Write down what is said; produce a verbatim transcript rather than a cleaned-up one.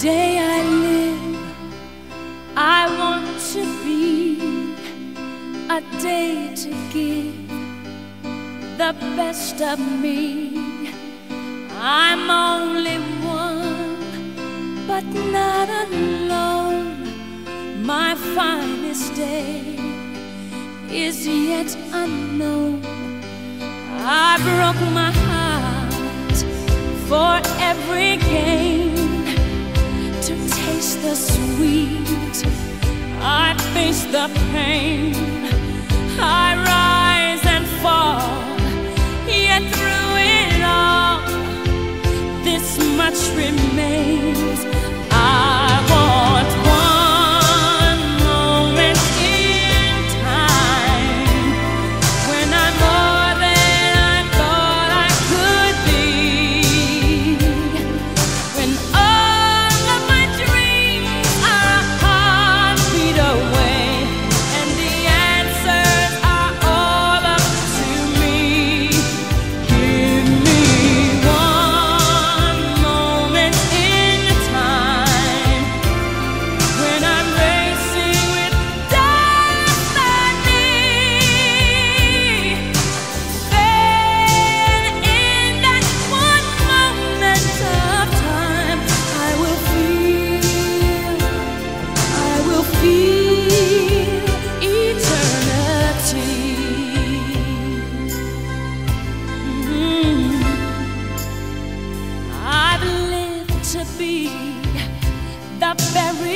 day I live, I want to be a day to give the best of me. I'm only one, but not alone. My finest day is yet unknown. I broke my heart for every gain, to taste the sweet I face the pain. I rise and fall, yet through it all this much remains. I want one. To be the very